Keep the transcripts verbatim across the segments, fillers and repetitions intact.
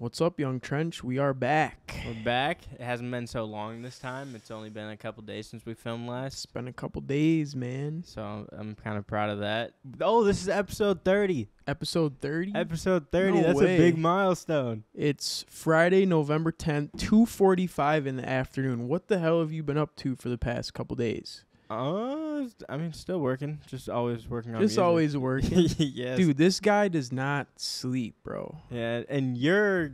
What's up, Young Trench? We are back. We're back. It hasn't been so long this time. It's only been a couple days since we filmed last. It's been a couple days, man. So I'm kind of proud of that. Oh, this is episode thirty. Episode thirty? Episode thirty. No That's way. A big milestone. It's Friday, November tenth, two forty-five in the afternoon. What the hell have you been up to for the past couple days? Uh, I mean, still working. Just always working on music. Just always working. Yes. Dude, this guy does not sleep, bro. Yeah, and you're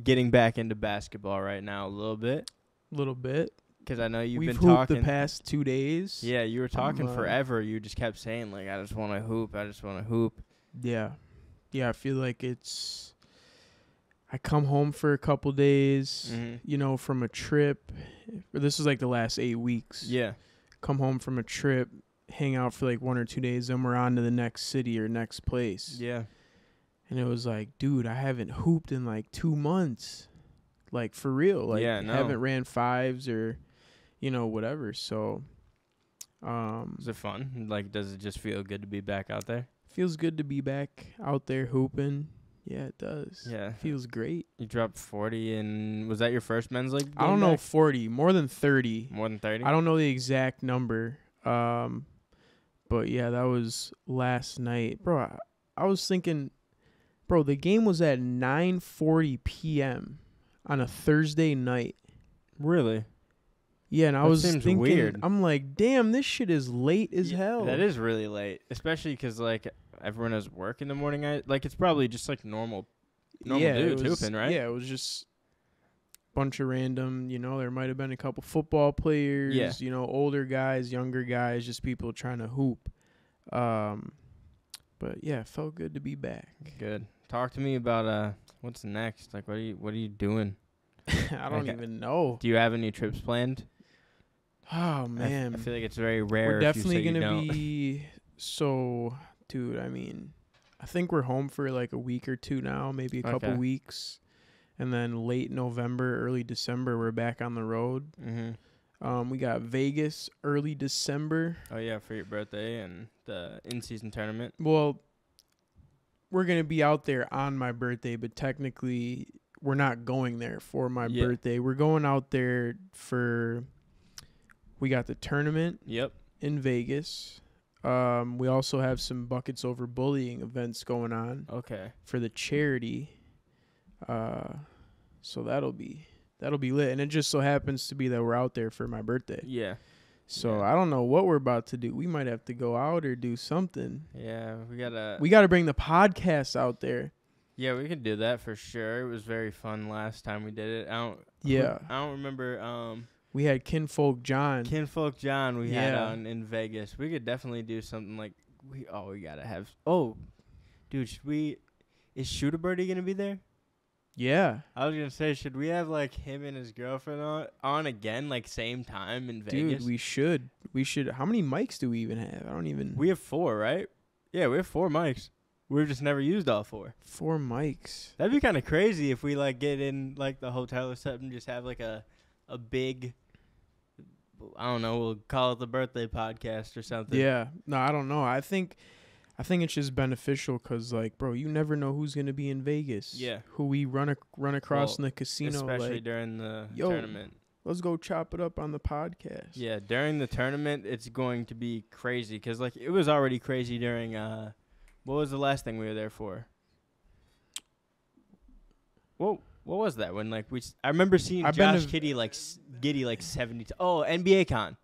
getting back into basketball right now a little bit. A little bit. Because I know you've We've been talking. We've hooped the past two days. Yeah, you were talking um, forever. You just kept saying, like, I just want to hoop. I just want to hoop. Yeah. Yeah, I feel like it's... I come home for a couple days, mm-hmm. you know, from a trip. This is like the last eight weeks. Yeah. Come home from a trip, hang out for like one or two days, then we're on to the next city or next place. Yeah. And it was like, dude, I haven't hooped in like two months. Like, for real. Like, yeah, no. Haven't ran fives or, you know, whatever. So. Um, is it fun? Like, does it just feel good to be back out there? Feels good to be back out there hooping. Yeah, it does. Yeah. Feels great. You dropped forty, and was that your first men's league game? I don't know, back? forty. More than thirty. More than thirty? I don't know the exact number. Um, but, yeah, that was last night. Bro, I, I was thinking, bro, the game was at nine forty p.m. on a Thursday night. Really? Yeah, and I that was seems thinking, weird. I'm like, damn, this shit is late as yeah, hell. That is really late, especially because, like, everyone has work in the morning. I, like, it's probably just, like, normal, normal yeah, dudes was, hooping, right? Yeah, it was just a bunch of random, you know, there might have been a couple football players, yeah. you know, older guys, younger guys, just people trying to hoop. Um, But, yeah, it felt good to be back. Good. Talk to me about uh, what's next. Like, what are you, what are you doing? I don't like, even know. Do you have any trips planned? Oh, man. I, I feel like it's very rare. We're definitely going to be so... Dude, I mean, I think we're home for like a week or two now, maybe a couple okay. weeks. And then late November, early December, we're back on the road. Mm-hmm. Um, we got Vegas early December. Oh, yeah, for your birthday and the in-season tournament. Well, we're going to be out there on my birthday, but technically we're not going there for my yeah. birthday. We're going out there for, we got the tournament yep. in Vegas. Um, we also have some Buckets Over Bullying events going on. Okay. For the charity. Uh, so that'll be, that'll be lit. And it just so happens to be that we're out there for my birthday. Yeah. So yeah. I don't know what we're about to do. We might have to go out or do something. Yeah. We gotta, we gotta bring the podcast out there. Yeah, we can do that for sure. It was very fun last time we did it. I don't, yeah. I don't remember, um. We had Kinfolk John. Kinfolk John we yeah. had on in Vegas. We could definitely do something like, we oh, we got to have. Oh, dude, should we, is Shooter Birdie going to be there? Yeah. I was going to say, should we have, like, him and his girlfriend on, on again, like, same time in Vegas? Dude, we should. We should. How many mics do we even have? I don't even. We have four, right? Yeah, we have four mics. We've just never used all four. Four mics. That'd be kind of crazy if we, like, get in, like, the hotel or something and just have, like, a, a big... I don't know, we'll call it the birthday podcast or something. Yeah. No, I don't know. I think I think it's just beneficial because, like, bro, you never know who's going to be in Vegas. Yeah. Who we run ac- run across well, in the casino. Especially like, during the Yo, tournament. Let's go chop it up on the podcast. Yeah, during the tournament, it's going to be crazy because, like, it was already crazy during, uh, what was the last thing we were there for? Whoa. What was that when like we? I remember seeing I've Josh Giddey like Giddey like seventy. Oh, N B A Con.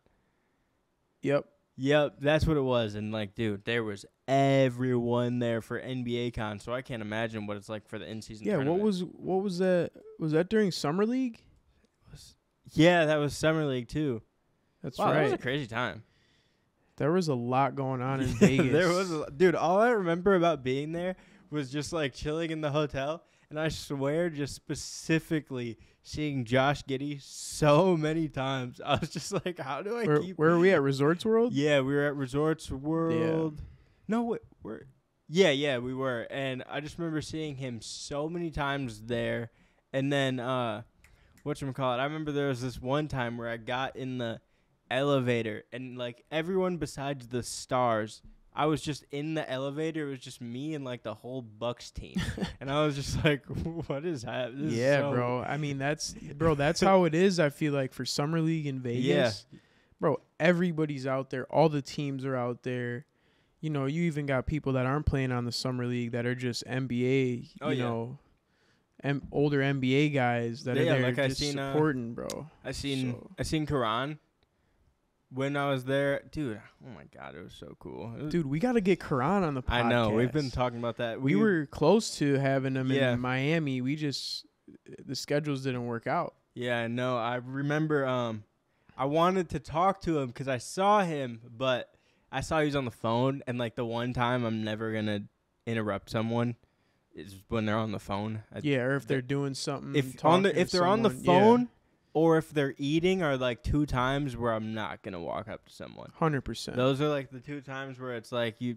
Yep. Yep, that's what it was. And like, dude, there was everyone there for N B A Con, so I can't imagine what it's like for the in-season. Yeah, tournament. what was what was that? Was that during Summer League? Was, yeah, that was Summer League too. That's wow, right. That was a crazy time. There was a lot going on in Vegas. There was, a, dude. All I remember about being there was just like chilling in the hotel. And I swear, just specifically seeing Josh Giddey so many times, I was just like, how do I where, keep... Where are we at? Resorts World? Yeah, we were at Resorts World. Yeah. No, wait, we're... Yeah, yeah, we were. And I just remember seeing him so many times there. And then, uh, whatchamacallit, I remember there was this one time where I got in the elevator, and, like, everyone besides the stars I was just in the elevator. It was just me and like the whole Bucks team, and I was just like, "What is that?" This yeah, is so bro. I mean, that's bro. That's how it is. I feel like for Summer League in Vegas, yeah. bro, everybody's out there. All the teams are out there. You know, you even got people that aren't playing on the Summer League that are just N B A. Oh, you yeah. know, M- older N B A guys that yeah, are there yeah, like just I seen, supporting, uh, bro. I seen so. I seen Karan. When I was there, dude, oh, my God, it was so cool. Was dude, we got to get Karan on the podcast. I know. We've been talking about that. We, we were close to having him yeah. in Miami. We just, the schedules didn't work out. Yeah, no, I remember um, I wanted to talk to him because I saw him, but I saw he was on the phone. And, like, the one time I'm never going to interrupt someone is when they're on the phone. I, yeah, or if they're, they're doing something. If, on the, if they're someone, on the phone. Yeah. Or if they're eating are, like, two times where I'm not going to walk up to someone. one hundred percent. Those are, like, the two times where it's, like, you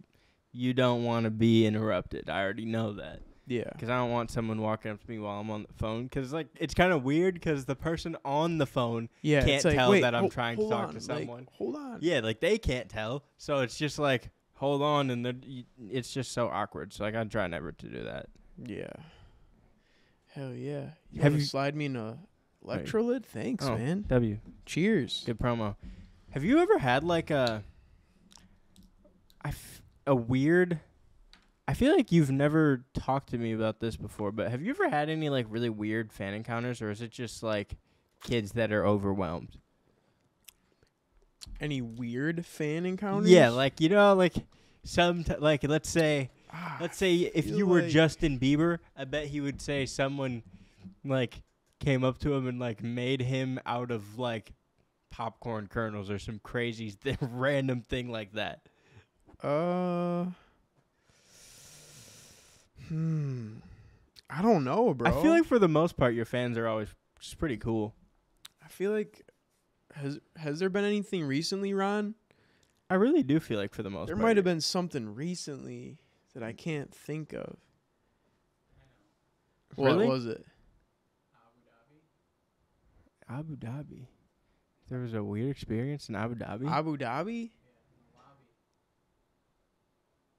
you don't want to be interrupted. I already know that. Yeah. Because I don't want someone walking up to me while I'm on the phone. Because, like, it's kind of weird because the person on the phone yeah, can't like, tell wait, that I'm ho- trying to talk on, to someone. Like, hold on. Yeah, like, they can't tell. So it's just, like, hold on. And it's just so awkward. So, like, I try never to do that. Yeah. Hell, yeah. You Have you slide me in a... Electrolyte, thanks, oh, man. W. Cheers. Good promo. Have you ever had like a, I f- a weird? I feel like you've never talked to me about this before, but have you ever had any like really weird fan encounters, or is it just like kids that are overwhelmed? Any weird fan encounters? Yeah, like you know, like some t- like let's say, ah, let's say if you were like Justin Bieber, I bet he would say someone like came up to him and, like, made him out of, like, popcorn kernels or some crazy th- random thing like that. Uh, hmm. I don't know, bro. I feel like for the most part, your fans are always just pretty cool. I feel like, has has there been anything recently, Ron? I really do feel like for the most there part. There might have been something recently that I can't think of. Really? What was it? Abu Dhabi. There was a weird experience in Abu Dhabi. Abu Dhabi?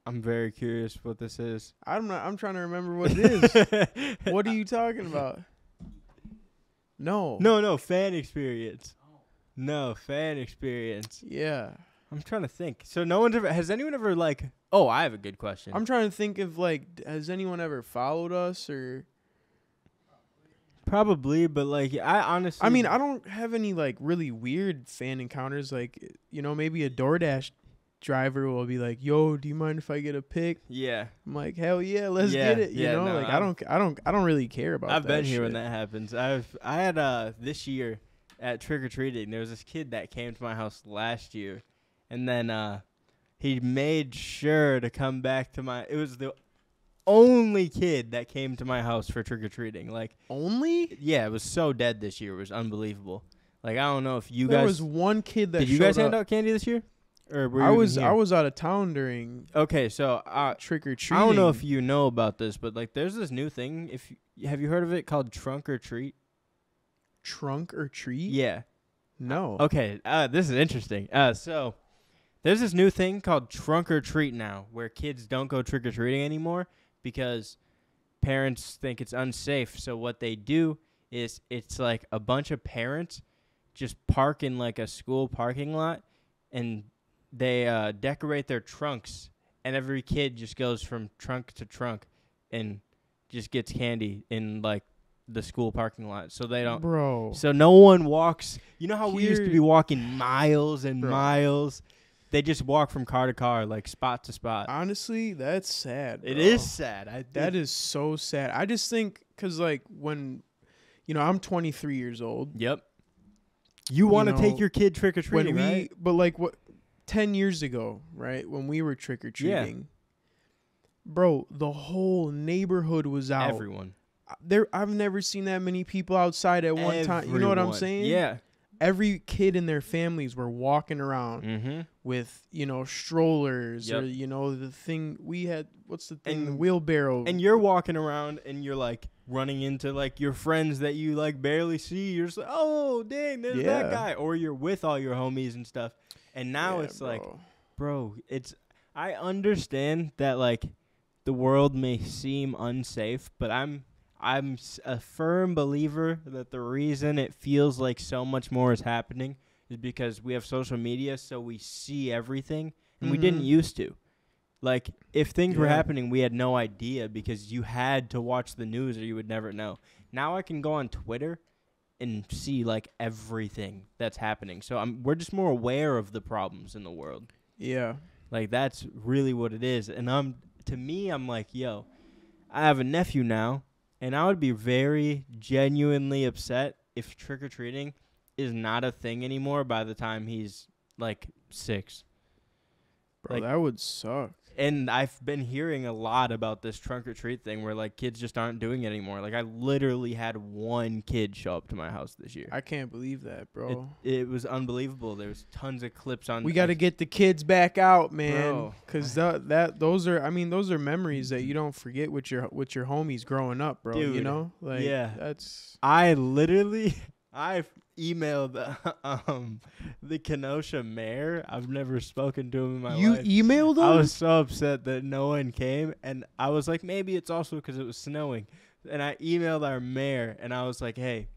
I'm very curious what this is. I'm not, I'm trying to remember what it is. What are you talking about? No. No, no, fan experience. No, fan experience. Yeah. I'm trying to think. So no one's ever, has anyone ever like, oh, I have a good question. I'm trying to think of like, has anyone ever followed us or... Probably, but, like, I honestly... I mean, I don't have any, like, really weird fan encounters. Like, you know, maybe a DoorDash driver will be like, yo, do you mind if I get a pic? Yeah. I'm like, hell yeah, let's yeah, get it. You yeah, know, no, like, I'm, I don't I don't, I don't really care about I've that I've been here shit. When that happens. I've I had, uh, this year at trick-or-treating, there was this kid that came to my house last year, and then uh, he made sure to come back to my... It was the... only kid that came to my house for trick-or-treating. Like only? Yeah, it was so dead this year. It was unbelievable. Like, I don't know if you there guys... There was one kid that Did you guys hand out candy this year? Or were you I was I was out of town during... Okay, so... Uh, trick-or-treating. I don't know if you know about this, but, like, there's this new thing. If you, Have you heard of it called Trunk or Treat? Trunk or Treat? Yeah. No. Okay, uh, this is interesting. Uh, so, there's this new thing called Trunk or Treat now, where kids don't go trick-or-treating anymore, because parents think it's unsafe. So what they do is it's like a bunch of parents just park in like a school parking lot and they uh, decorate their trunks. And every kid just goes from trunk to trunk and just gets candy in like the school parking lot. So they don't. Bro. So no one walks. You know how Here. we used to be walking miles and Bro. miles. They just walk from car to car, like spot to spot. Honestly, that's sad. Bro. It is sad. I that is so sad. I just think because, like, when, you know, I'm twenty-three years old. Yep. You want to you know, take your kid trick or treating, right? But like what, ten years ago, right? When we were trick or treating, yeah. bro, the whole neighborhood was out. Everyone. There, I've never seen that many people outside at one Everyone. time. You know what I'm saying? Yeah. Every kid and their families were walking around mm-hmm. with, you know, strollers yep. or, you know, the thing we had. What's the thing? And the wheelbarrow. And you're walking around and you're like running into like your friends that you like barely see. You're just like, oh, dang, there's yeah. that guy. Or you're with all your homies and stuff. And now yeah, it's bro. like, bro, it's I understand that, like, the world may seem unsafe, but I'm I'm a firm believer that the reason it feels like so much more is happening is because we have social media, so we see everything, and mm-hmm. we didn't used to. Like, if things yeah. were happening, we had no idea because you had to watch the news or you would never know. Now I can go on Twitter and see, like, everything that's happening. So I'm, we're just more aware of the problems in the world. Yeah. Like, that's really what it is. And I'm to me, I'm like, yo, I have a nephew now, and I would be very genuinely upset if trick-or-treating is not a thing anymore by the time he's, like, six. Bro, like, that would suck. And I've been hearing a lot about this trunk-or-treat thing where, like, kids just aren't doing it anymore. Like, I literally had one kid show up to my house this year. I can't believe that, bro. It, it was unbelievable. There was tons of clips on. We got to get the kids back out, man. Because that, that, those are, I mean, those are memories that you don't forget with your with your homies growing up, bro. Dude, you know? Like, yeah. That's. I literally, I emailed uh, um, the Kenosha mayor. I've never spoken to him in my you life. You emailed him? I was so upset that no one came, and I was like, maybe it's also because it was snowing. And I emailed our mayor, and I was like, hey,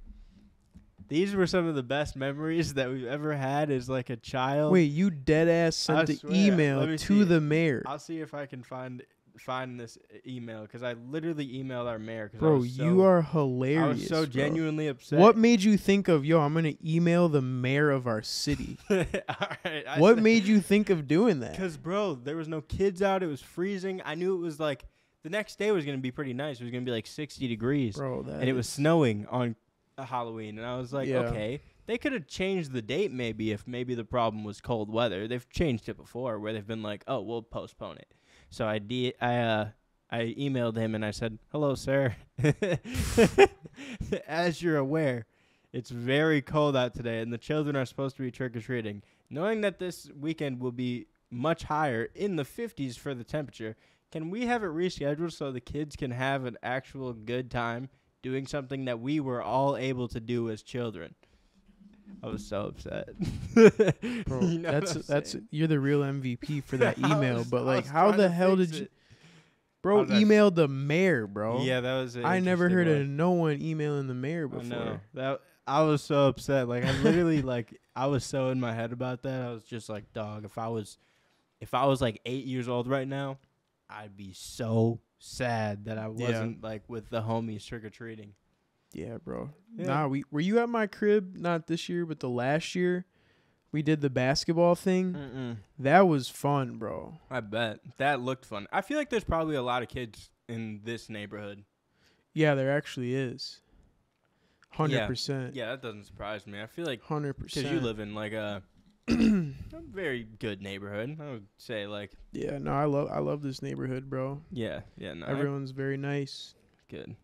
these were some of the best memories that we've ever had as, like, a child. Wait, you dead-ass sent the email to the mayor. I'll see if I can find find this email, because I literally emailed our mayor. Bro, I was so, you are hilarious. I was so bro. genuinely upset. What made you think of, yo, I'm going to email the mayor of our city? All right, I what said, made you think of doing that? Because, bro, there was no kids out. It was freezing. I knew it was, like, the next day was going to be pretty nice. It was going to be, like, sixty degrees. Bro, that and it was snowing on Halloween. And I was like, yeah. okay, they could have changed the date maybe if maybe the problem was cold weather. They've changed it before where they've been like, oh, we'll postpone it. So I de- I uh, I emailed him and I said, hello, sir. As you're aware, it's very cold out today, and the children are supposed to be trick-or-treating. Knowing that this weekend will be much higher, in the fifties for the temperature, can we have it rescheduled so the kids can have an actual good time doing something that we were all able to do as children? I was so upset. Bro, you know that's that's saying? You're the real M V P for that email. was, but like, how the hell did you, bro? Emailed the mayor, bro. Yeah, that was. I never heard one. of no one emailing the mayor before. I know. That I was so upset. Like, I literally, like, I was so in my head about that. I was just like, dog. If I was, if I was like eight years old right now, I'd be so sad that I wasn't yeah. like with the homies trick or treating. Yeah, bro. Yeah. Nah, we were you at my crib? Not this year, but the last year, we did the basketball thing. Mm-mm. That was fun, bro. I bet that looked fun. I feel like there's probably a lot of kids in this neighborhood. Yeah, there actually is. Hundred yeah. percent. Yeah, that doesn't surprise me. I feel like hundred percent because you live in like a, a very good neighborhood. I would say like. Yeah, no, I love I love this neighborhood, bro. Yeah, yeah, no. Everyone's I, very nice. Good.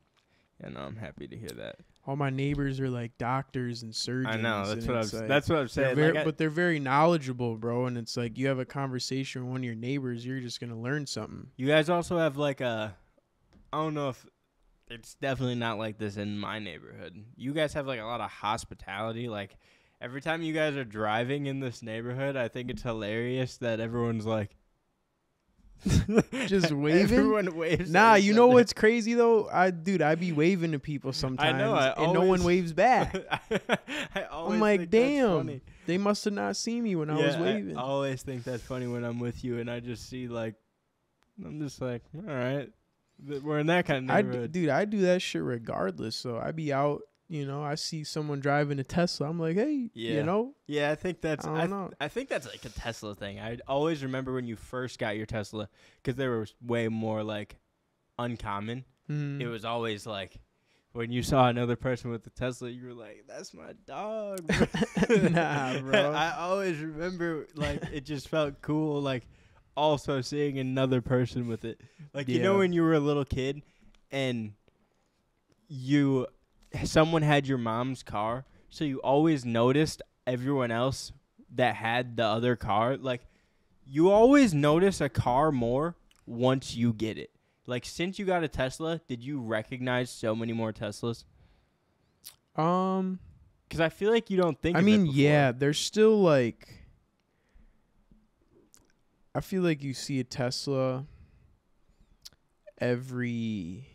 Yeah, no, I'm happy to hear that. All my neighbors are like doctors and surgeons. I know that's what I'm. Like, that's what I'm saying. They're very, like I, but they're very knowledgeable, bro. And it's like you have a conversation with one of your neighbors, you're just gonna learn something. You guys also have like a. I don't know if it's definitely not like this in my neighborhood. You guys have like a lot of hospitality. Like every time you guys are driving in this neighborhood, I think it's hilarious that everyone's like. Just waving. Everyone waves. Nah, you know what's crazy though? I dude, I be waving to people sometimes, I know, I and always, no one waves back. I, I always I'm like, think damn, that's funny. They must have not seen me when yeah, I was waving. I always think that's funny when I'm with you, and I just see like, I'm just like, all right, we're in that kind of neighborhood. I d- dude, I do that shit regardless. So I be out. You know, I see someone driving a Tesla. I'm like, hey, yeah. you know? Yeah, I think that's I, I, th- I think that's like a Tesla thing. I always remember when you first got your Tesla because they were way more like uncommon. Mm. It was always like when you saw another person with a Tesla, you were like, that's my dog. Bro. Nah, bro. I always remember like it just felt cool like also seeing another person with it. Like, yeah. you know, when you were a little kid and you... someone had your mom's car, so you always noticed everyone else that had the other car. Like, you always notice a car more once you get it. Like, since you got a Tesla, did you recognize so many more Teslas? Um, because I feel like you don't think. I of mean, it yeah, there's still like. I feel like you see a Tesla every,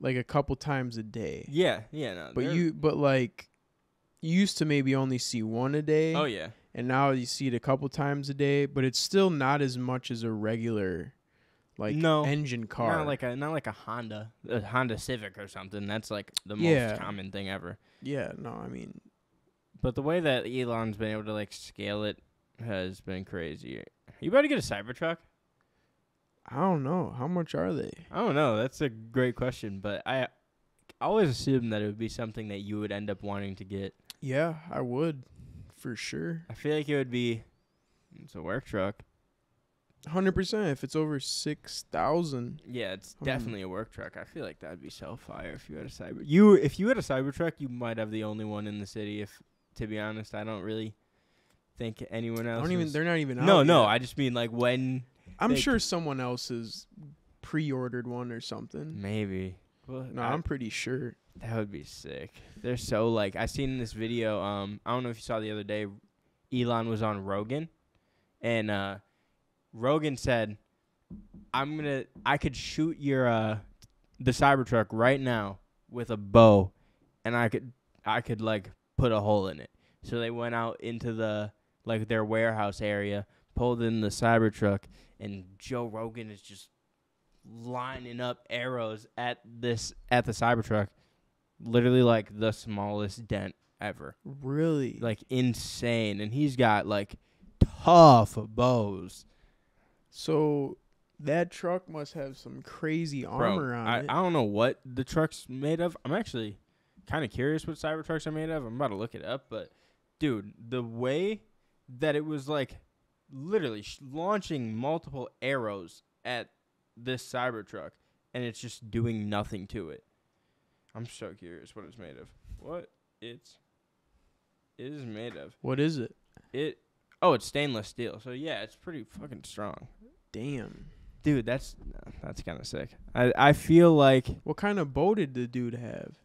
like, a couple times a day. Yeah, yeah. No, but you, but like, you used to maybe only see one a day. Oh yeah. And now you see it a couple times a day, but it's still not as much as a regular, like, no, engine car. Not like a not like a Honda, a Honda Civic or something. That's like the most yeah. common thing ever. Yeah. No, I mean, but the way that Elon's been able to, like, scale it has been crazy. You better get a Cybertruck. I don't know. How much are they? I don't know. That's a great question, but I always assumed that it would be something that you would end up wanting to get. Yeah, I would, for sure. I feel like it would be, it's a work truck. one hundred percent. If it's over six thousand. Yeah, it's um, definitely a work truck. I feel like that would be so fire if you had a cyber. You, if you had a Cybertruck, you might have the only one in the city. If, to be honest, I don't really think anyone else. I don't even, they're not even out. No, no. Yet. I just mean, like, when... I'm sure someone else has pre-ordered one or something. Maybe. Well, no, I, I'm pretty sure. That would be sick. They're so, like, I seen this video. Um, I don't know if you saw the other day. Elon was on Rogan, and uh, Rogan said, "I'm gonna, I could shoot your uh, the Cybertruck right now with a bow, and I could, I could like put a hole in it." So they went out into the like their warehouse area, pulled in the Cybertruck, and Joe Rogan is just lining up arrows at this at the Cybertruck. Literally, like, the smallest dent ever. Really? Like, insane. And he's got, like, tough bows. So that truck must have some crazy armor Bro, on I, it. I don't know what the truck's made of. I'm actually kind of curious what Cybertrucks are made of. I'm about to look it up. But, dude, the way that it was, like, literally sh- launching multiple arrows at this Cybertruck, and it's just doing nothing to it. I'm so curious what it's made of. What it's it is made of. What is it? It oh, it's stainless steel. So yeah, it's pretty fucking strong. Damn, dude, that's no, that's kind of sick. I I feel like what kind of bow did the dude have?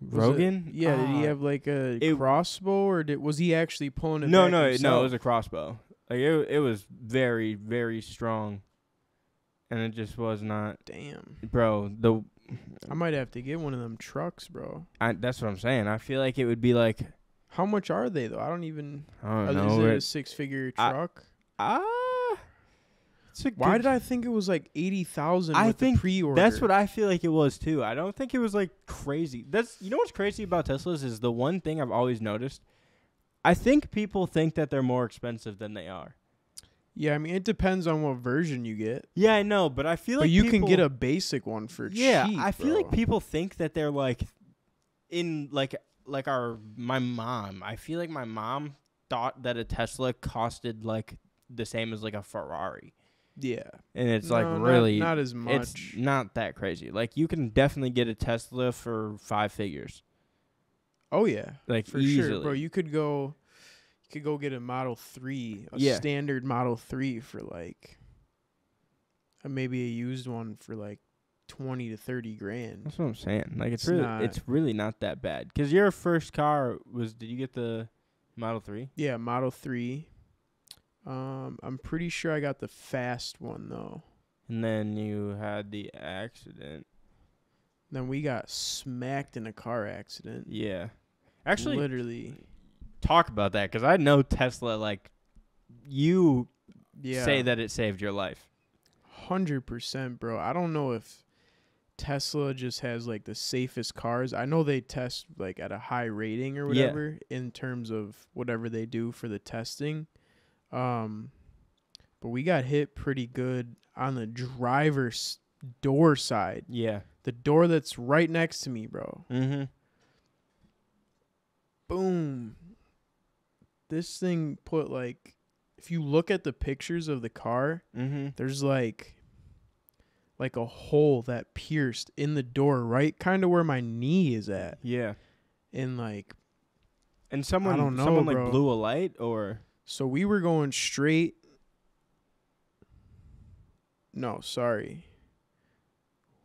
Rogan? It, yeah, uh, did he have like a it, crossbow, or did was he actually pulling it? No, back no, himself? no, it was a crossbow. Like it, it was very, very strong, and it just was not. Damn, bro. The I might have to get one of them trucks, bro. I, that's what I'm saying. I feel like it would be like, how much are they though? I don't even. I don't know. Is it a six-figure truck? Ah, uh, why did I think it was like eighty thousand? I think pre-order. That's what I feel like it was too. I don't think it was like crazy. That's you know what's crazy about Teslas is the one thing I've always noticed. I think people think that they're more expensive than they are. Yeah, I mean, it depends on what version you get. Yeah, I know, but I feel but like you people, can get a basic one for yeah, cheap. Yeah, I feel bro. like people think that they're like in like like our my mom. I feel like my mom thought that a Tesla costed like the same as like a Ferrari. Yeah, and it's no, like really not, not as much. It's not that crazy. Like you can definitely get a Tesla for five figures. Oh yeah, like for easily. sure, bro. You could go, you could go get a Model Three, a yeah. standard Model Three for like, a, maybe a used one for like twenty to thirty grand. That's what I'm saying. Like it's, it's really, not, it's really not that bad. Because your first car was, did you get the Model Three? Yeah, Model Three. Um, I'm pretty sure I got the fast one though. And then you had the accident. Then we got smacked in a car accident. Yeah. Actually, literally talk about that because I know Tesla, like, you yeah. say that it saved your life. one hundred percent, bro. I don't know if Tesla just has, like, the safest cars. I know they test, like, at a high rating or whatever yeah. in terms of whatever they do for the testing. Um, but we got hit pretty good on the driver's door side. Yeah. The door that's right next to me, bro. Mm-hmm. Boom. This thing put, like, if you look at the pictures of the car, mm-hmm. there's, like, like a hole that pierced in the door, right? Kind of where my knee is at. Yeah. And, like, and someone, I don't know, someone, like, bro. blew a light or? So we were going straight. No, sorry.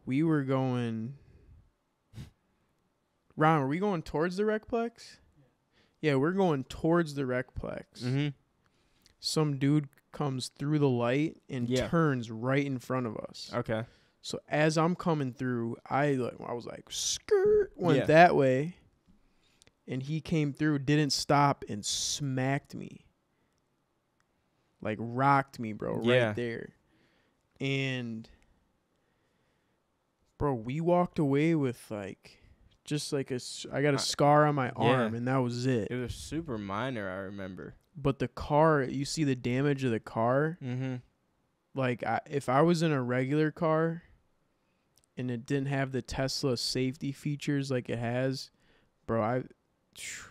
We were going, Ron, were we going towards the recplex? Yeah, we're going towards the recplex. Mm-hmm. some dude comes through the light and yeah. turns right in front of us. Okay. So as I'm coming through, I like I was like, skirt, went yeah. that way. And he came through, didn't stop, and smacked me. Like, rocked me, bro, yeah. right there. And, bro, we walked away with, like, just like a, I got a scar on my arm, yeah. and that was it. It was super minor, I remember. But the car, you see the damage of the car? Mm-hmm. Like, I, if I was in a regular car and it didn't have the Tesla safety features like it has, bro, I... Phew,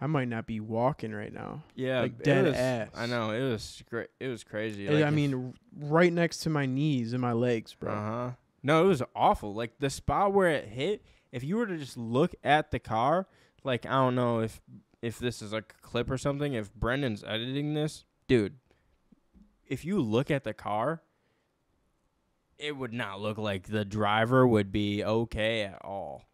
I might not be walking right now. Yeah, like dead was, ass. I know it was great. It was crazy. Like, I mean, right next to my knees and my legs, bro. Uh huh. No, it was awful. Like the spot where it hit. If you were to just look at the car, like I don't know if if this is like a clip or something. If Brendan's editing this, dude, if you look at the car, it would not look like the driver would be okay at all.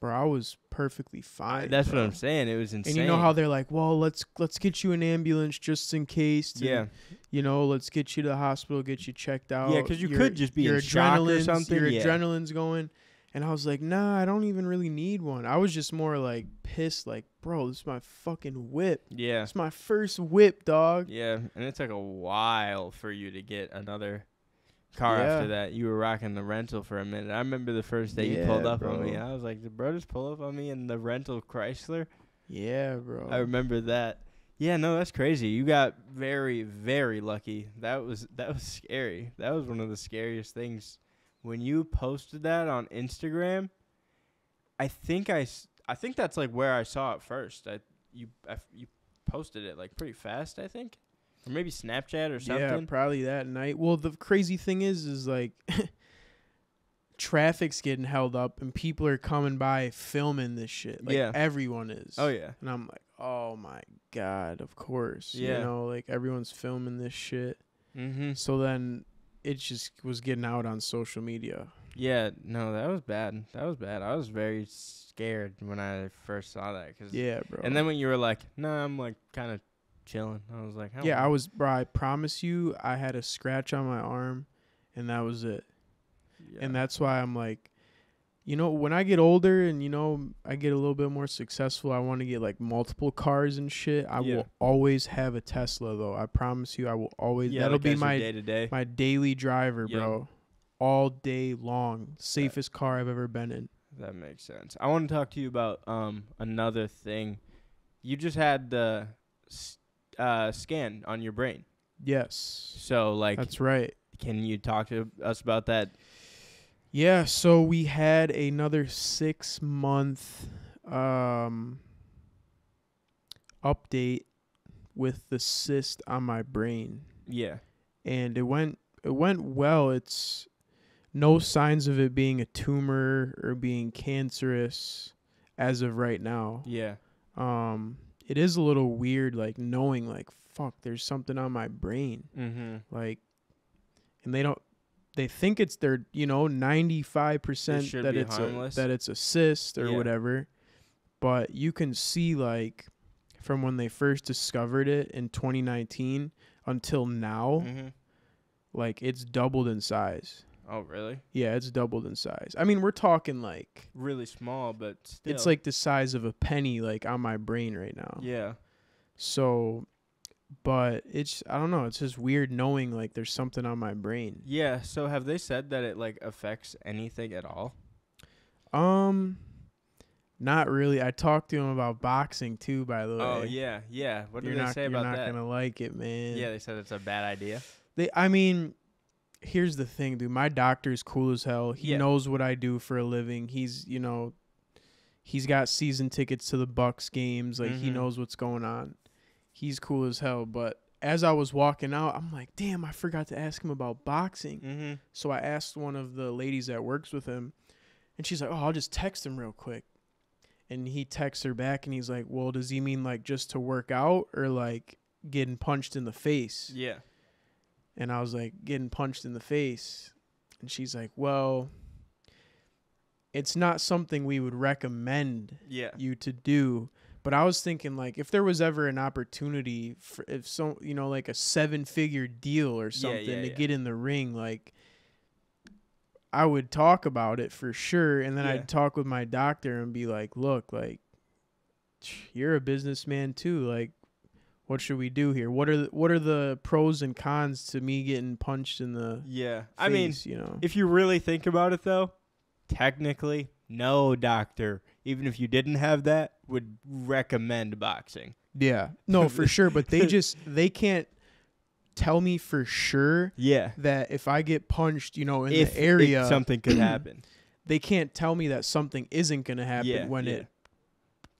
Bro, I was perfectly fine. That's bro. what I'm saying. It was insane. And you know how they're like, well, let's let's get you an ambulance just in case. To, yeah. You know, let's get you to the hospital, get you checked out. Yeah, because you your, could just be your in shock or something. Your yeah. adrenaline's going. And I was like, nah, I don't even really need one. I was just more like pissed, like, bro, this is my fucking whip. Yeah. It's my first whip, dog. Yeah, and it took a while for you to get another car yeah. after that. You were rocking the rental for a minute. I remember the first day yeah, you pulled up bro. on me. I was like, did bro just pull up on me in the rental Chrysler? Yeah, bro. I remember that. Yeah, no, that's crazy. You got very, very lucky. That was that was scary. That was one of the scariest things. When you posted that on Instagram, I think I, I think that's like where I saw it first. I you I, you posted it like pretty fast, I think. Or maybe Snapchat or something. Yeah, probably that night. Well, the crazy thing is, is like traffic's getting held up and people are coming by filming this shit. Like yeah. everyone is. Oh, yeah. And I'm like, oh, my God, of course. Yeah. You know, like everyone's filming this shit. Mm-hmm. So then it just was getting out on social media. Yeah, no, that was bad. That was bad. I was very scared when I first saw that. Cause yeah, bro. And then when you were like, no, nah, I'm like kind of chilling. I was like, I yeah, know. I was, bro, I promise you, I had a scratch on my arm, and that was it. Yeah. And that's why I'm like, you know, when I get older and, you know, I get a little bit more successful, I want to get like multiple cars and shit. I yeah. will always have a Tesla, though. I promise you, I will always. Yeah, that'll be my day to day, my daily driver, yeah. bro, all day long. Safest that, car I've ever been in. That makes sense. I want to talk to you about um another thing. You just had the. St- Uh, scan on your brain. Yes. So like that's right. Can you talk to us about that? Yeah. So we had another six month um, update with the cyst on my brain. Yeah. And it went it went well. It's no signs of it being a tumor or being cancerous as of right now. Yeah. Um. It is a little weird, like, knowing, like, fuck, there's something on my brain. Mm-hmm. Like, and they don't, they think it's their, you know, ninety-five percent it that, it's a, that it's a cyst or yeah. whatever. But you can see, like, from when they first discovered it in twenty nineteen until now, mm-hmm. like, it's doubled in size. Oh, really? Yeah, it's doubled in size. I mean, we're talking like... really small, but still. It's like the size of a penny, like, on my brain right now. Yeah. So, but it's... I don't know. It's just weird knowing, like, there's something on my brain. Yeah, so have they said that it, like, affects anything at all? Um, not really. I talked to him about boxing, too, by the way. Oh, yeah, yeah. What did they say about that? You're not going to like it, man. Yeah, they said it's a bad idea. They, I mean... Here's the thing, dude. My doctor is cool as hell. He yeah. knows what I do for a living. He's, you know, he's got season tickets to the Bucks games. Like, mm-hmm. he knows what's going on. He's cool as hell. But as I was walking out, I'm like, damn, I forgot to ask him about boxing. Mm-hmm. So I asked one of the ladies that works with him. And she's like, oh, I'll just text him real quick. And he texts her back, and he's like, well, does he mean, like, just to work out or, like, getting punched in the face? Yeah. And I was like, getting punched in the face. And she's like, well, it's not something we would recommend yeah. you to do. But I was thinking, like, if there was ever an opportunity for, if so, you know, like a seven figure deal or something yeah, yeah, to yeah. get in the ring, like, I would talk about it for sure. And then yeah. I'd talk with my doctor and be like, look, like, you're a businessman too. Like, what should we do here? What are the, what are the pros and cons to me getting punched in the yeah. face, I mean, you know, if you really think about it though, technically no doctor, even if you didn't have that, would recommend boxing. Yeah, no, for sure. But they just, they can't tell me for sure. Yeah. That if I get punched, you know, in if, the area, if something could happen. They can't tell me that something isn't going to happen yeah, when yeah. it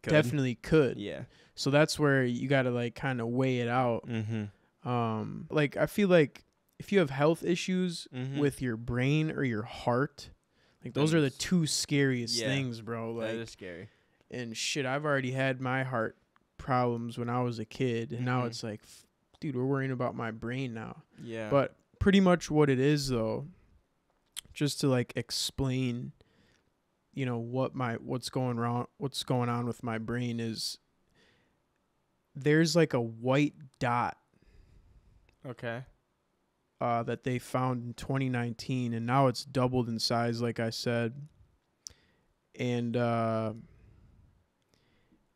could. Definitely could. Yeah. So that's where you got to, like, kind of weigh it out. Mm-hmm. Um, like, I feel like if you have health issues mm-hmm. with your brain or your heart, like, those, those are the two scariest yeah, things, bro. Like, that is scary. And shit, I've already had my heart problems when I was a kid. And mm-hmm. now it's like, dude, we're worrying about my brain now. Yeah. But pretty much what it is, though, just to, like, explain, you know, what my what's going wrong, what's going on with my brain is, there's like a white dot. Okay. Uh, that they found in twenty nineteen, and now it's doubled in size, like I said. And uh,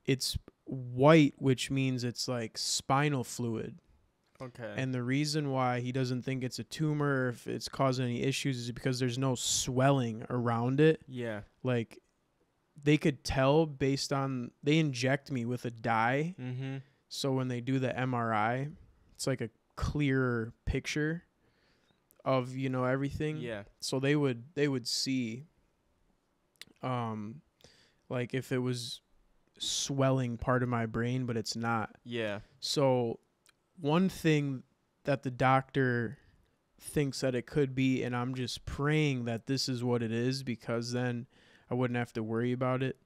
it's white, which means it's like spinal fluid. Okay. And the reason why he doesn't think it's a tumor or if it's causing any issues is because there's no swelling around it. Yeah. Like, they could tell based on, they inject me with a dye. Mm-hmm. So when they do the M R I, it's like a clearer picture of, you know, everything. Yeah. So they would, they would see, um, like if it was swelling part of my brain, but it's not. Yeah. So one thing that the doctor thinks that it could be, and I'm just praying that this is what it is, because then I wouldn't have to worry about it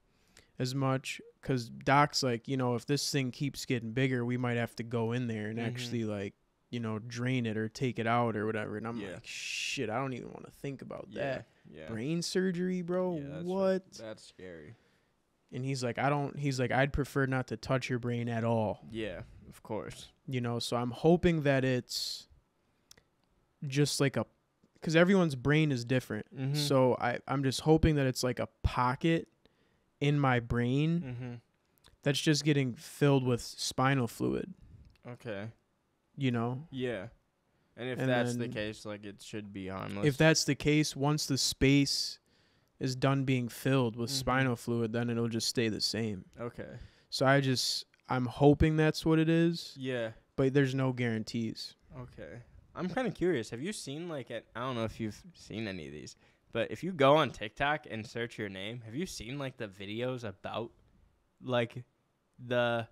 as much, because doc's like, you know, if this thing keeps getting bigger, we might have to go in there and mm-hmm. actually, like, you know, drain it or take it out or whatever. And I'm yeah. like, shit, I don't even want to think about yeah. that. Yeah. Brain surgery, bro. Yeah, that's what? That's scary. And he's like, I don't, he's like, I'd prefer not to touch your brain at all. Yeah, of course. You know, so I'm hoping that it's just like a, because everyone's brain is different. Mm-hmm. So I, I'm just hoping that it's like a pocket in my brain mm-hmm. that's just getting filled with spinal fluid. Okay. You know? Yeah. And if and that's the case, like, it should be harmless. If that's the case, once the space is done being filled with mm-hmm. spinal fluid, then it'll just stay the same. Okay. So I just, I'm hoping that's what it is. Yeah. But there's no guarantees. Okay. I'm kind of curious. Have you seen, like, at, I don't know if you've seen any of these, but if you go on TikTok and search your name, have you seen, like, the videos about, like, the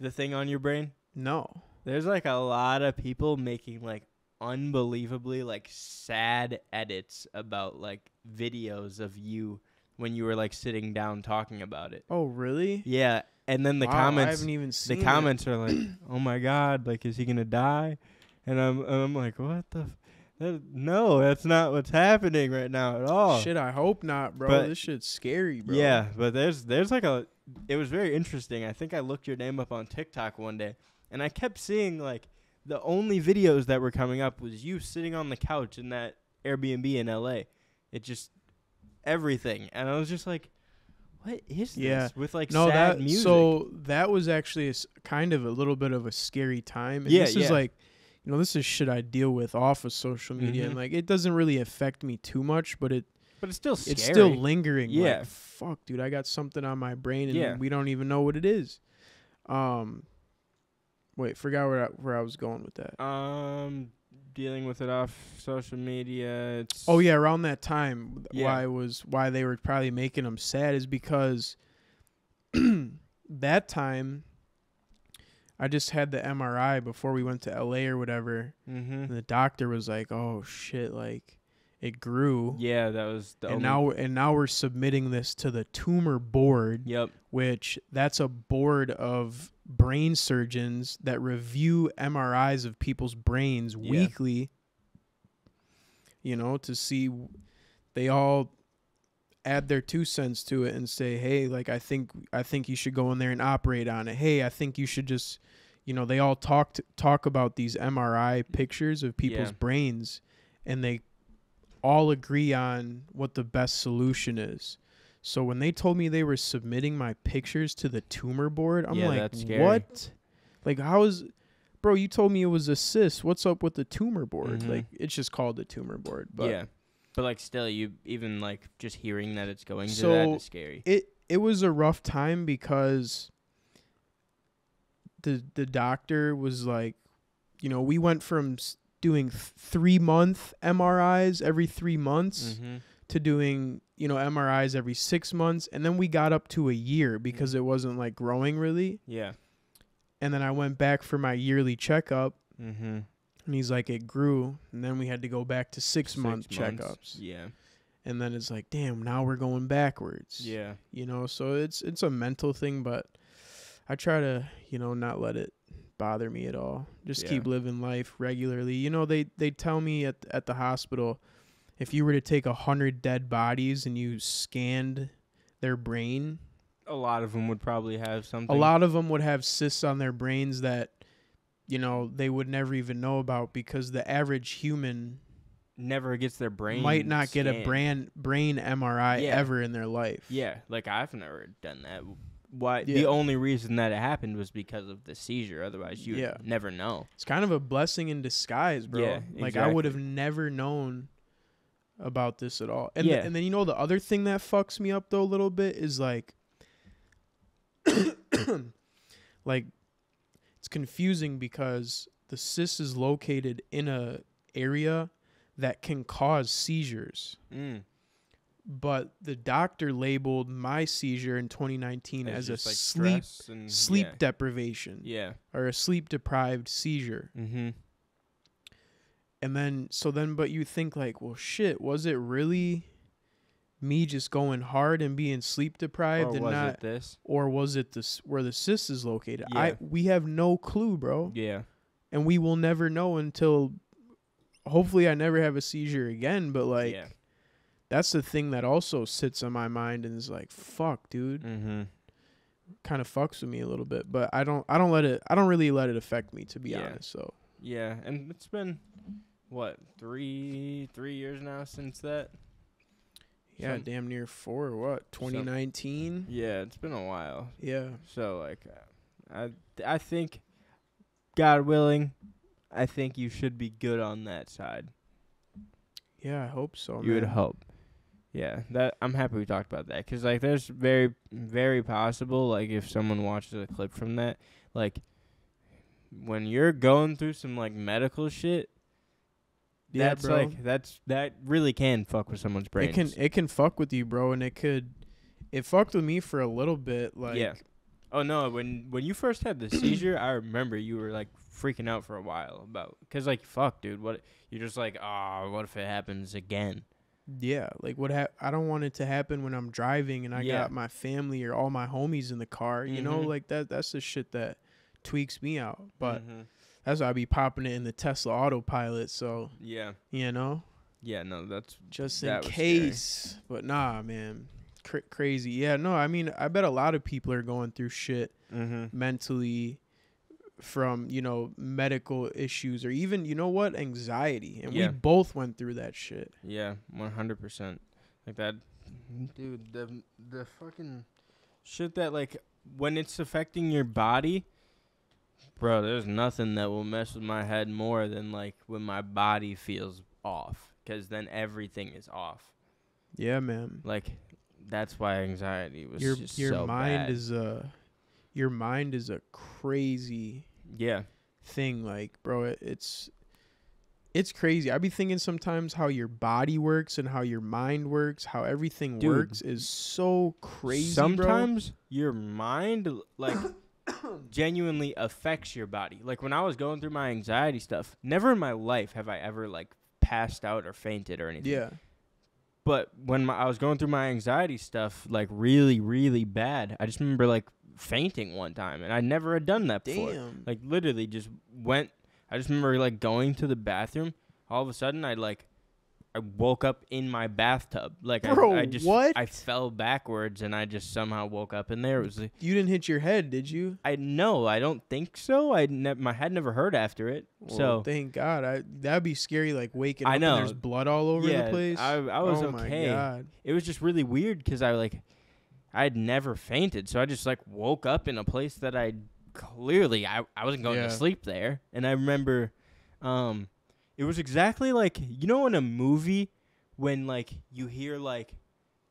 the thing on your brain? No. There's, like, a lot of people making, like, unbelievably, like, sad edits about, like, videos of you when you were, like, sitting down talking about it. Oh, really? Yeah. And then the wow, comments. I haven't even seen The comments it. Are like, oh, my God, like, is he going to die? And I'm I'm like, what the? F that, no, that's not what's happening right now at all. Shit, I hope not, bro. But this shit's scary, bro. Yeah, but there's there's like a. It was very interesting. I think I looked your name up on TikTok one day, and I kept seeing, like, the only videos that were coming up was you sitting on the couch in that Airbnb in L A. It just everything, and I was just like, what is yeah. this with, like, no, sad that, music? So that was actually a, kind of a little bit of a scary time. And yeah, this yeah. is like. You know, this is shit I deal with off of social media, mm-hmm. and, like, it doesn't really affect me too much, but it, but it's still, scary. It's still lingering. Yeah, like, fuck, dude, I got something on my brain, and yeah. we don't even know what it is. Um, wait, forgot where I, where I was going with that. Um, dealing with it off social media. It's oh yeah, around that time, yeah. why I was why they were probably making them sad is because that time. I just had the M R I before we went to L A or whatever. Mm-hmm. And the doctor was like, "Oh shit, like it grew." Yeah, that was the And only now and now we're submitting this to the tumor board. Yep. Which that's a board of brain surgeons that review M R Is of people's brains yeah. weekly. You know, to see they all add their two cents to it and say, hey, like, I think I think you should go in there and operate on it. Hey, I think you should just, you know, they all talked talk about these M R I pictures of people's yeah. brains, and they all agree on what the best solution is. So when they told me they were submitting my pictures to the tumor board, I'm yeah, like, that's scary. What? Like, how is, bro, you told me it was a cyst. What's up with the tumor board? Mm-hmm. Like, it's just called the tumor board. But yeah. But, like, still, you even, like, just hearing that it's going so to that is scary. It, it was a rough time because the, the doctor was like, you know, we went from doing three-month M R Is every three months mm-hmm. to doing, you know, M R Is every six months. And then we got up to a year because mm-hmm. it wasn't, like, growing really. Yeah. And then I went back for my yearly checkup. Mm-hmm. And he's like, it grew. And then we had to go back to six-month checkups. Yeah. And then it's like, damn, now we're going backwards. Yeah. You know, so it's it's a mental thing, but I try to, you know, not let it bother me at all. Just yeah. keep living life regularly. You know, they, they tell me at, at the hospital, if you were to take one hundred dead bodies and you scanned their brain, a lot of them would probably have something. A lot of them would have cysts on their brains that, you know, they would never even know about, because the average human never gets their brain might not scanned. Get a brain brain M R I yeah. ever in their life. Yeah, like I've never done that. Why? Yeah. The only reason that it happened was because of the seizure. Otherwise, you yeah. never know. It's kind of a blessing in disguise, bro. Yeah, like exactly. I would have never known about this at all. And yeah. th- and then you know the other thing that fucks me up though a little bit is like, like. It's confusing because the cyst is located in a area that can cause seizures. Mm. But the doctor labeled my seizure in twenty nineteen as, as a like sleep and, sleep yeah. deprivation. Yeah. Or a sleep deprived seizure. Mm-hmm. And then so then but you think like, well shit, was it really me just going hard and being sleep deprived, or and was not it this, or was it this where the cyst is located? Yeah. I we have no clue, bro. Yeah, and we will never know until hopefully I never have a seizure again. But like, yeah. that's the thing that also sits on my mind and is like, fuck, dude, mm-hmm. kind of fucks with me a little bit. But I don't, I don't let it, I don't really let it affect me, to be yeah. honest. So yeah, and it's been what three three years now since that. Yeah, Some, damn near four or what? twenty nineteen? Yeah, it's been a while. Yeah. So, like, I I think, God willing, I think you should be good on that side. Yeah, I hope so, man. You would hope. Yeah, that I'm happy we talked about that. Because, like, there's very, very possible, like, if someone watches a clip from that, like, when you're going through some, like, medical shit, Yeah, that's bro. like that's that really can fuck with someone's brain. It can it can fuck with you, bro, and it could it fucked with me for a little bit. Like yeah. Oh no, when when you first had the seizure, I remember you were like freaking out for a while about because like fuck, dude, what you're just like ah, oh, what if it happens again? Yeah, like what ha- I don't want it to happen when I'm driving and I yeah. got my family or all my homies in the car. You mm-hmm. know, like that that's the shit that tweaks me out, but. Mm-hmm. That's why I be popping it in the Tesla autopilot. So, yeah, you know, yeah, no, that's just in case. But nah, man, Cra- crazy. Yeah, no, I mean, I bet a lot of people are going through shit mm-hmm. mentally from, you know, medical issues or even, you know what, anxiety. And yeah. we both went through that shit. Yeah, one hundred percent. Like that. Dude, the the fucking shit that like when it's affecting your body. Bro, there's nothing that will mess with my head more than, like, when my body feels off. Because then everything is off. Yeah, man. Like, that's why anxiety was your, just your so mind bad. Is a, your mind is a crazy yeah. thing. Like, bro, it, it's it's crazy. I be thinking sometimes how your body works and how your mind works, how everything Dude, works is so crazy, Sometimes bro. your mind, like... genuinely affects your body. Like when I was going through my anxiety stuff, never in my life have I ever like passed out or fainted or anything. Yeah. But when my, I was going through my anxiety stuff, like really, really bad, I just remember like fainting one time, and I never had done that before. Damn. Like literally just went. I just remember like going to the bathroom. All of a sudden, I like I woke up in my bathtub. Like, Bro, I, I just, what? I fell backwards and I just somehow woke up in there. It was like, you didn't hit your head, did you? I no, I don't think so. I ne- my head never hurt after it. Well, so thank God. I that'd be scary. Like waking I up know. and there's blood all over yeah, the place. I, I was oh okay. My God. It was just really weird because I like, I'd never fainted, so I just like woke up in a place that I clearly I I wasn't going yeah. to sleep there. And I remember, um. It was exactly like, you know, in a movie when, like, you hear, like,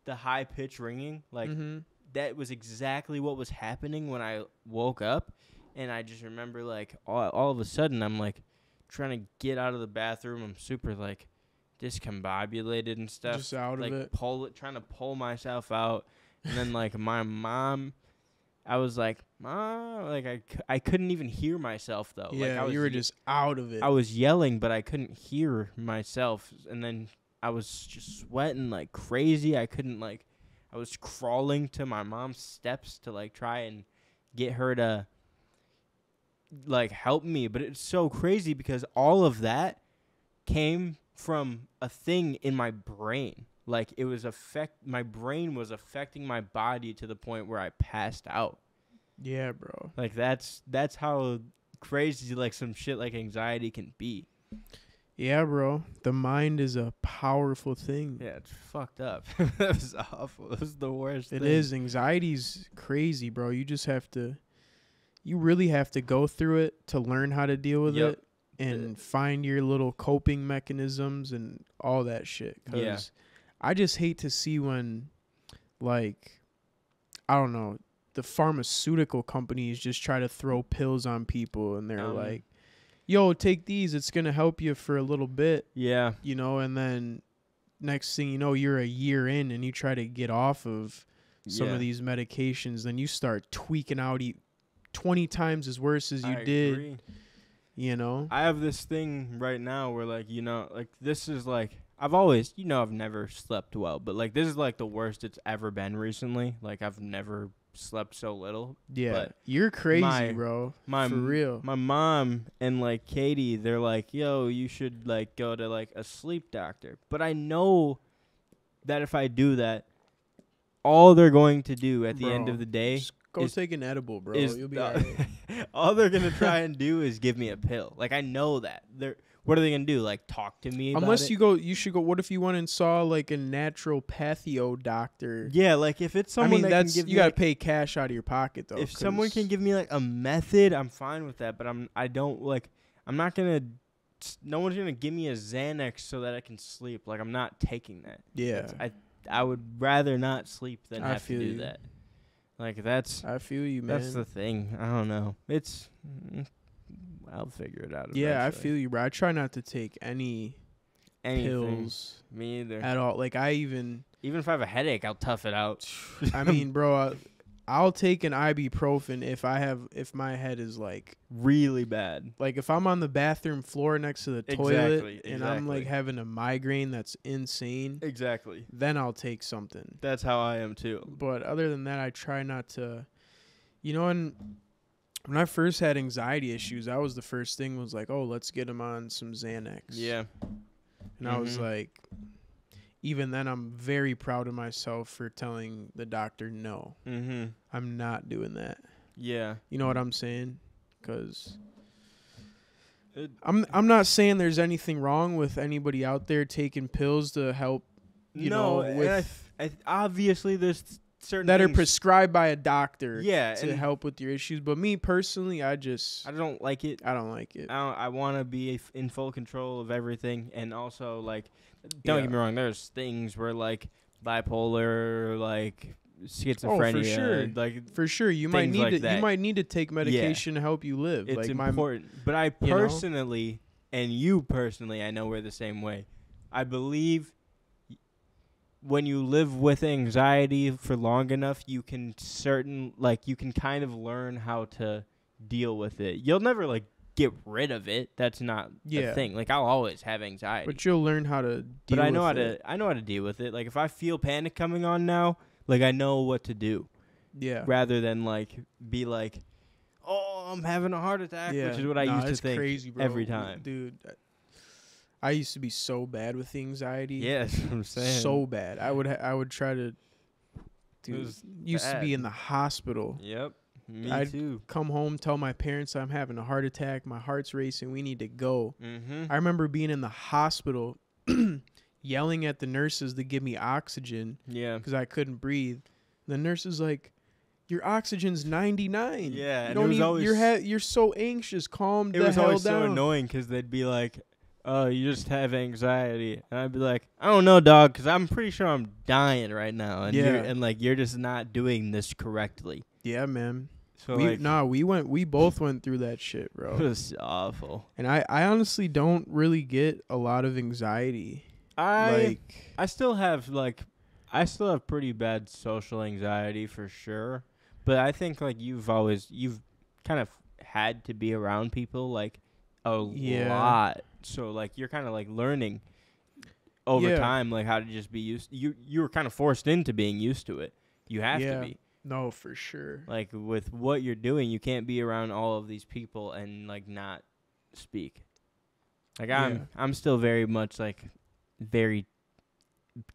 the high pitch ringing? Like, mm-hmm. that was exactly what was happening when I woke up. And I just remember, like, all, all of a sudden, I'm, like, trying to get out of the bathroom. I'm super, like, discombobulated and stuff. Just out like, of it. Pull it, trying to pull myself out. And then, like, my mom... I was like, Mom, like I, c- I couldn't even hear myself though. Yeah, like I was, you were just out of it. I was yelling, but I couldn't hear myself. And then I was just sweating like crazy. I couldn't like, I was crawling to my mom's steps to like try and get her to like help me. But it's so crazy because all of that came from a thing in my brain. Like, it was affect... My brain was affecting my body to the point where I passed out. Yeah, bro. Like, that's that's how crazy, like, some shit like anxiety can be. Yeah, bro. The mind is a powerful thing. Yeah, it's fucked up. That was awful. That was the worst it thing. It is. Anxiety's crazy, bro. You just have to... You really have to go through it to learn how to deal with yep. it and find your little coping mechanisms and all that shit. Cause yeah. I just hate to see when, like, I don't know, the pharmaceutical companies just try to throw pills on people and they're um, like, yo, take these. It's going to help you for a little bit. Yeah. You know, and then next thing you know, you're a year in and you try to get off of some yeah. of these medications. Then you start tweaking out twenty times as worse as you I did. Agree. You know, I have this thing right now where, like, you know, like this is like. I've always, you know, I've never slept well, but, like, this is, like, the worst it's ever been recently. Like, I've never slept so little. Yeah. But you're crazy, my, bro. My, For real. My mom and, like, Katie, they're like, yo, you should, like, go to, like, a sleep doctor. But I know that if I do that, all they're going to do at the bro, end of the day is... Go take an edible, bro. Is, You'll be uh, all right. All they're going to try and do is give me a pill. Like, I know that. They're... What are they going to do? Like, talk to me about Unless you it? go, you should go, what if you went and saw, like, a naturopathio doctor? Yeah, like, if it's someone I mean, that that's, can give you me... you got to like, pay cash out of your pocket, though. If someone can give me, like, a method, I'm fine with that, but I'm, I don't, like, I'm not going to, no one's going to give me a Xanax so that I can sleep. Like, I'm not taking that. Yeah. That's, I I would rather not sleep than I have to do you. that. Like, that's... I feel you, man. That's the thing. I don't know. It's... Mm, I'll figure it out. Eventually. Yeah, I feel you, bro. I try not to take any Anything. pills. Me either. At all. Like, I even... Even if I have a headache, I'll tough it out. I mean, bro, I, I'll take an ibuprofen if I have... If my head is, like... Really bad. Like, if I'm on the bathroom floor next to the exactly, toilet exactly. and I'm, like, having a migraine that's insane... Exactly. Then I'll take something. That's how I am, too. But other than that, I try not to... You know, and... When I first had anxiety issues, that was the first thing was like, oh, let's get him on some Xanax. Yeah. And mm-hmm. I was like, even then, I'm very proud of myself for telling the doctor, no, mm-hmm. I'm not doing that. Yeah. You know what I'm saying? Because I'm, I'm not saying there's anything wrong with anybody out there taking pills to help, you no, know, with. I, I, obviously, there's... Certain that things. are prescribed by a doctor yeah, to help with your issues. But me personally, I just... I don't like it. I don't like it. I, I want to be f- in full control of everything. And also, like, don't yeah. get me wrong, there's things where, like, bipolar, like, schizophrenia. Oh, for sure. Like, for sure. You might need like to that. You might need to take medication yeah. to help you live. It's like important. My, but I personally, you know? and you personally, I know we're the same way. I believe... When you live with anxiety for long enough, you can certain like you can kind of learn how to deal with it. You'll never like get rid of it. That's not yeah. the thing. Like I'll always have anxiety, but you'll learn how to. deal But I know with how it. to. I know how to deal with it. Like if I feel panic coming on now, like I know what to do. Yeah. Rather than like be like, oh, I'm having a heart attack, yeah. which is what I nah, used to think crazy, bro. every time, dude. I used to be so bad with the anxiety. Yes, yeah, I'm saying so bad. I would ha- I would try to. Dude, used bad. to be in the hospital. Yep, me I'd too. Come home, tell my parents I'm having a heart attack. My heart's racing. We need to go. Mm-hmm. I remember being in the hospital, yelling at the nurses to give me oxygen. Yeah, because I couldn't breathe. The nurse is like, "Your oxygen's ninety-nine. Yeah, you don't need, always, you're ha- you're so anxious. Calm the hell down." It was always so annoying because they'd be like, "Oh, you just have anxiety," and I'd be like, "I don't know, dog, because I'm pretty sure I'm dying right now, and yeah. you're, and like you're just not doing this correctly." Yeah, man. So we, like, nah, we went, we both went through that shit, bro. It was awful. And I, I honestly don't really get a lot of anxiety. I, like, I still have like, I still have pretty bad social anxiety for sure. But I think like you've always you've kind of had to be around people like a yeah. lot, so like you're kind of like learning over yeah. time like how to just be used. You you were kind of forced into being used to it. You have yeah. to be. No, for sure. Like with what you're doing, you can't be around all of these people and like not speak. Like I'm yeah. I'm still very much like very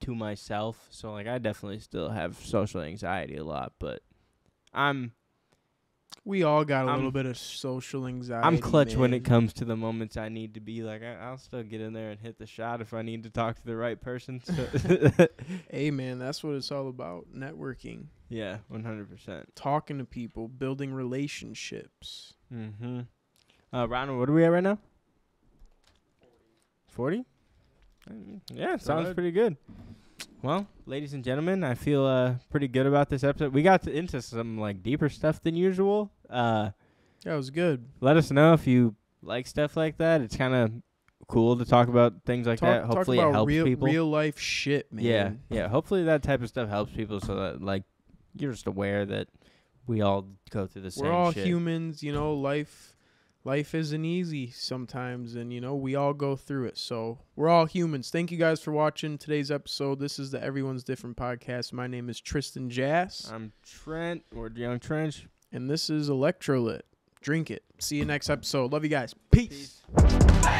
to myself, so like I definitely still have social anxiety a lot, but. I'm. We all got a I'm, little bit of social anxiety. I'm clutch man. when it comes to the moments I need to be like, I, I'll still get in there and hit the shot if I need to talk to the right person. So hey, man, that's what it's all about, networking. Yeah, one hundred percent. Talking to people, building relationships. Mm-hmm. Uh, Ronald, what are we at right now? forty? Yeah, sounds pretty good. Well, ladies and gentlemen, I feel uh, pretty good about this episode. We got to into some like deeper stuff than usual. Uh, that was good. Let us know if you like stuff like that. It's kind of cool to talk about things like talk, that. Hopefully, it helps real, people. Real life shit, man. Yeah, yeah. Hopefully, that type of stuff helps people, so that like you're just aware that we all go through the We're same. We're all shit. humans, you know. Life. Life isn't easy sometimes, and, you know, we all go through it. So we're all humans. Thank you guys for watching today's episode. This is the Everyone's Different Podcast. My name is Tristan Jass. I'm Trent, or Young Trench. And this is Electrolit. Drink it. See you next episode. Love you guys. Peace. Peace.